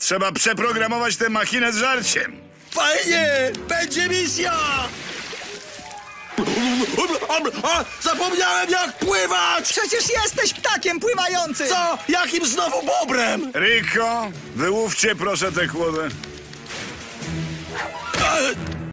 Trzeba przeprogramować tę machinę z żarciem. Fajnie! Będzie misja! Zapomniałem, jak pływać! Przecież jesteś ptakiem pływającym! Co? Jakim znowu bobrem? Rico, wyłówcie proszę tę kłodę.